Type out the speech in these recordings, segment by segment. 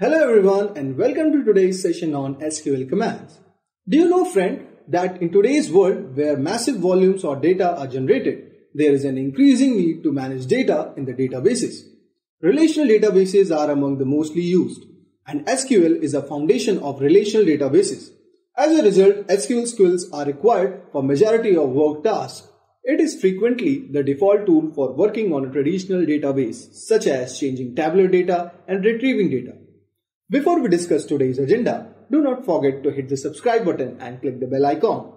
Hello everyone and welcome to today's session on SQL commands. Do you know, friend, that in today's world where massive volumes of data are generated, there is an increasing need to manage data in the databases. Relational databases are among the mostly used, and SQL is a foundation of relational databases. As a result, SQL skills are required for majority of work tasks. It is frequently the default tool for working on a traditional database, such as changing tabular data and retrieving data. Before we discuss today's agenda, do not forget to hit the subscribe button and click the bell icon.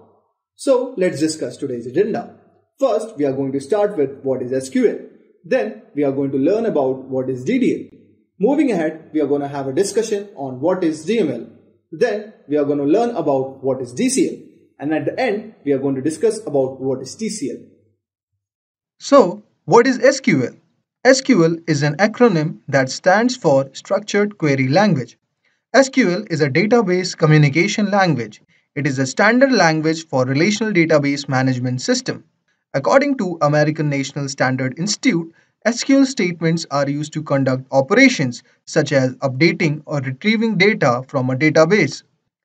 So let's discuss today's agenda. First, we are going to start with what is SQL. Then we are going to learn about what is DDL. Moving ahead, we are going to have a discussion on what is DML. Then we are going to learn about what is DCL. And at the end, we are going to discuss about what is TCL. So what is SQL? SQL is an acronym that stands for Structured Query Language. SQL is a database communication language. It is a standard language for relational database management system. According to American National Standard Institute, SQL statements are used to conduct operations such as updating or retrieving data from a database.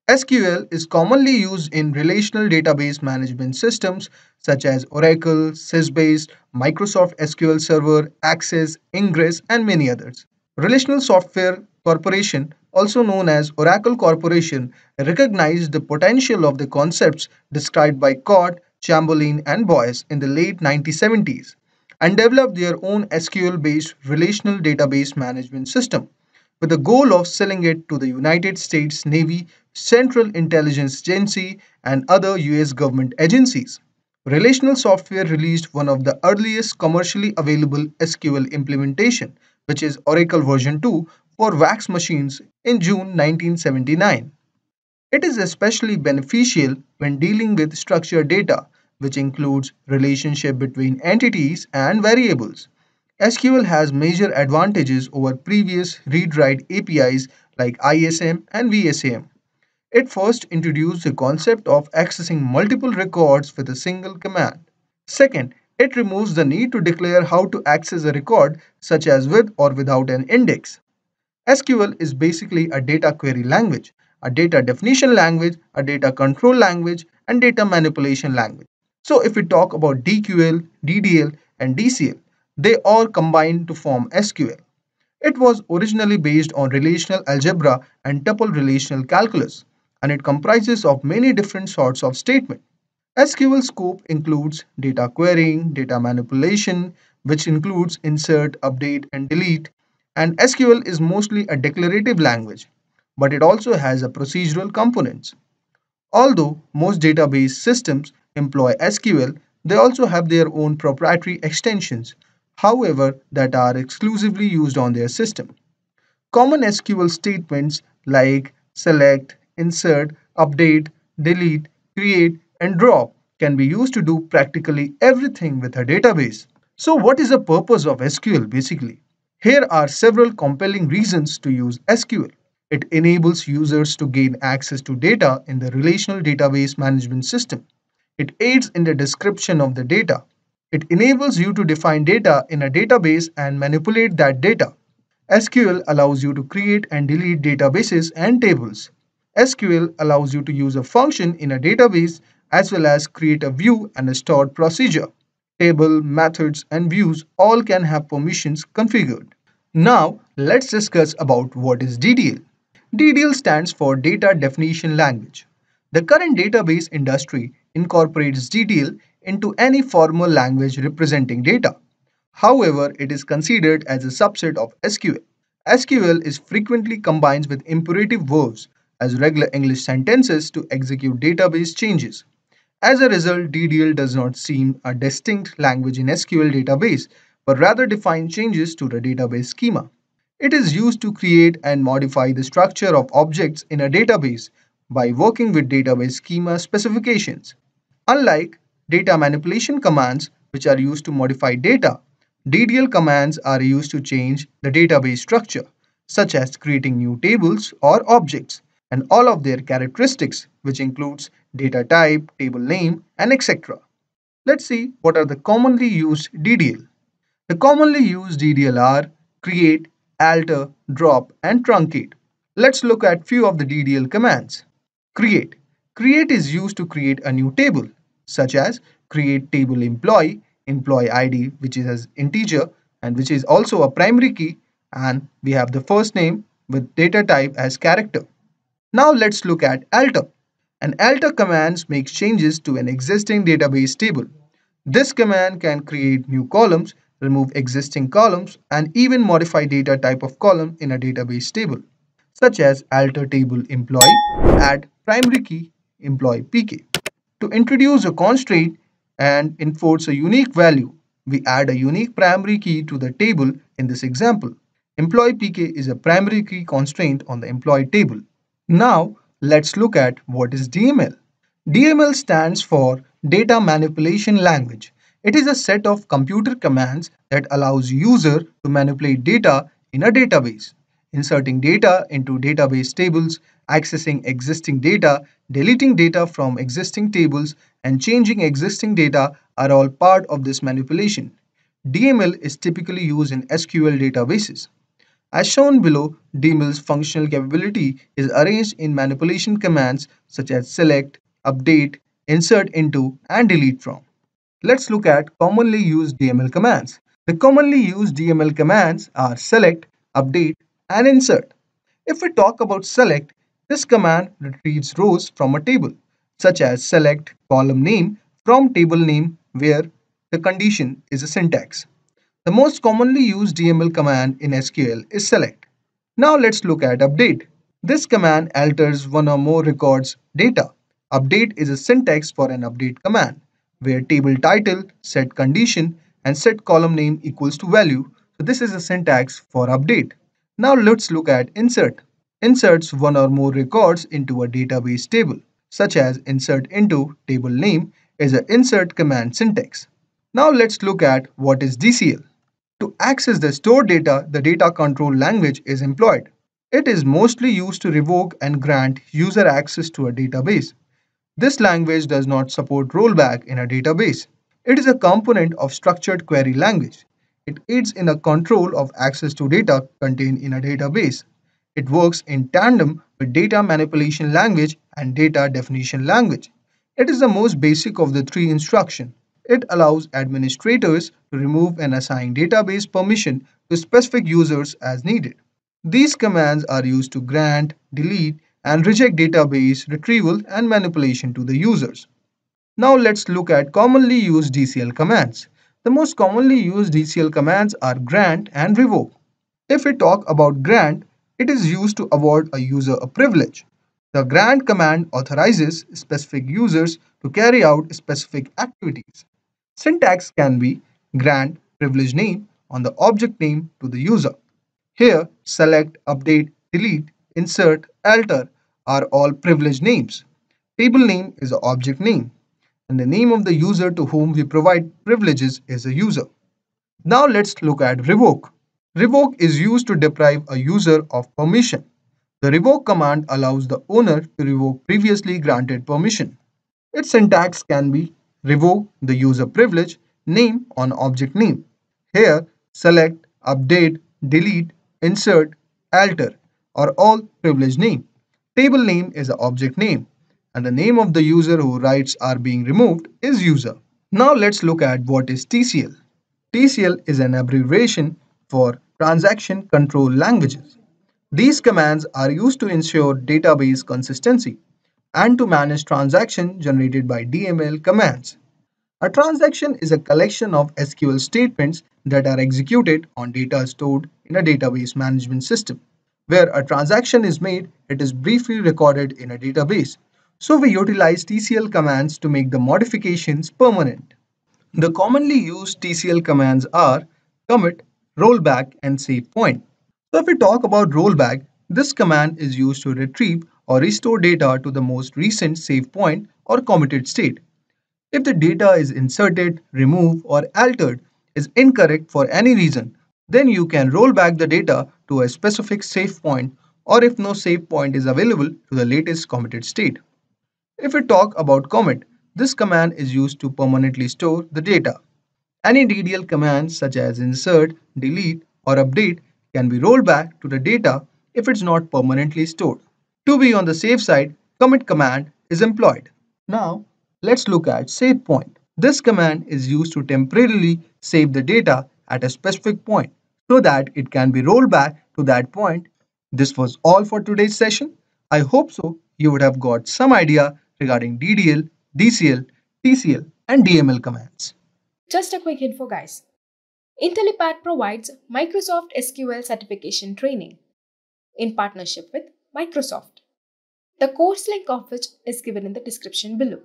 SQL is commonly used in relational database management systems such as Oracle, Sysbase, Microsoft SQL Server, Access, Ingress, and many others. Relational Software Corporation, also known as Oracle Corporation, recognized the potential of the concepts described by Codd, Chamberlain, and Boyce in the late 1970s and developed their own SQL-based relational database management system, with the goal of selling it to the United States Navy, Central Intelligence Agency, and other US government agencies. Relational Software released one of the earliest commercially available SQL implementation, which is Oracle version 2 for VAX machines in June 1979. It is especially beneficial when dealing with structured data, which includes relationship between entities and variables. SQL has major advantages over previous read-write APIs like ISM and VSAM. It first introduced the concept of accessing multiple records with a single command. Second, it removes the need to declare how to access a record, such as with or without an index. SQL is basically a data query language, a data definition language, a data control language, and data manipulation language. So if we talk about DQL, DDL, and DCL, they all combined to form SQL. It was originally based on relational algebra and tuple relational calculus, and it comprises of many different sorts of statements. SQL scope includes data querying, data manipulation, which includes insert, update, and delete. And SQL is mostly a declarative language, but it also has a procedural components. Although most database systems employ SQL, they also have their own proprietary extensions, however, that are exclusively used on their system. Common SQL statements like select, insert, update, delete, create, and drop can be used to do practically everything with a database. So what is the purpose of SQL basically? Here are several compelling reasons to use SQL. It enables users to gain access to data in the relational database management system. It aids in the description of the data. It enables you to define data in a database and manipulate that data. SQL allows you to create and delete databases and tables. SQL allows you to use a function in a database as well as create a view and a stored procedure. Table, methods, and views all can have permissions configured. Now let's discuss about what is DDL. DDL stands for Data Definition Language. The current database industry incorporates DDL into any formal language representing data. However, it is considered as a subset of SQL. SQL is frequently combined with imperative verbs as regular English sentences to execute database changes. As a result, DDL does not seem a distinct language in SQL database, but rather defines changes to the database schema. It is used to create and modify the structure of objects in a database by working with database schema specifications. Unlike data manipulation commands, which are used to modify data, DDL commands are used to change the database structure, such as creating new tables or objects, and all of their characteristics, which includes data type, table name, and etc. Let's see what are the commonly used DDL. The commonly used DDL are create, alter, drop, and truncate. Let's look at few of the DDL commands. Create. Create is used to create a new table, such as create table employee ID, which is as integer and which is also a primary key, and we have the first name with data type as character. Now let's look at alter. An alter command makes changes to an existing database table. This command can create new columns, remove existing columns, and even modify data type of column in a database table, such as alter table employee, add primary key employee pk. To introduce a constraint and enforce a unique value, we add a unique primary key to the table in this example. Employee pk is a primary key constraint on the employee table. Now let's look at what is DML. DML stands for Data Manipulation Language. It is a set of computer commands that allows user to manipulate data in a database, inserting data into database tables, accessing existing data, deleting data from existing tables, and changing existing data are all part of this manipulation. DML is typically used in SQL databases. As shown below, DML's functional capability is arranged in manipulation commands such as select, update, insert into, and delete from. Let's look at commonly used DML commands. The commonly used DML commands are select, update, and insert. If we talk about select, this command retrieves rows from a table, such as select column name from table name where the condition is a syntax. The most commonly used DML command in SQL is select. Now let's look at update. This command alters one or more records data. Update is a syntax for an update command, where table title, set condition, and set column name equals to value. So this is a syntax for update. Now let's look at insert. Inserts one or more records into a database table, such as insert into table name is an insert command syntax. Now let's look at what is DCL. To access the stored data, the data control language is employed. It is mostly used to revoke and grant user access to a database. This language does not support rollback in a database. It is a component of structured query language. It aids in the control of access to data contained in a database. It works in tandem with data manipulation language and data definition language. It is the most basic of the three instructions. It allows administrators to remove and assign database permission to specific users as needed. These commands are used to grant, delete, and reject database retrieval and manipulation to the users. Now let's look at commonly used DCL commands. The most commonly used DCL commands are grant and revoke. If we talk about grant, it is used to award a user a privilege. The grant command authorizes specific users to carry out specific activities. Syntax can be grant privilege name on the object name to the user. Here, select, update, delete, insert, alter are all privileged names. Table name is an object name, and the name of the user to whom we provide privileges is a user. Now let's look at revoke. Revoke is used to deprive a user of permission. The revoke command allows the owner to revoke previously granted permission. Its syntax can be revoke the user privilege name on object name. Here, select, update, delete, insert, alter are all privileged name. Table name is an object name, and the name of the user whose rights are being removed is user. Now let's look at what is TCL. TCL is an abbreviation for Transaction Control Languages. These commands are used to ensure database consistency and to manage transactions generated by DML commands. A transaction is a collection of SQL statements that are executed on data stored in a database management system. Where a transaction is made, it is briefly recorded in a database. So we utilize TCL commands to make the modifications permanent. The commonly used TCL commands are commit, rollback, and save point. So if we talk about rollback, this command is used to retrieve or restore data to the most recent save point or committed state. If the data is inserted, removed, or altered is incorrect for any reason, then you can roll back the data to a specific save point, or if no save point is available, to the latest committed state. If we talk about commit, this command is used to permanently store the data. Any DDL commands such as insert, delete, or update can be rolled back to the data if it's not permanently stored. To be on the safe side, commit command is employed. Now, let's look at save point. This command is used to temporarily save the data at a specific point so that it can be rolled back to that point. This was all for today's session. I hope so you would have got some idea regarding DDL, DCL, TCL and DML commands. Just a quick info guys. Intellipaat provides Microsoft SQL certification training in partnership with Microsoft. The course link of which is given in the description below.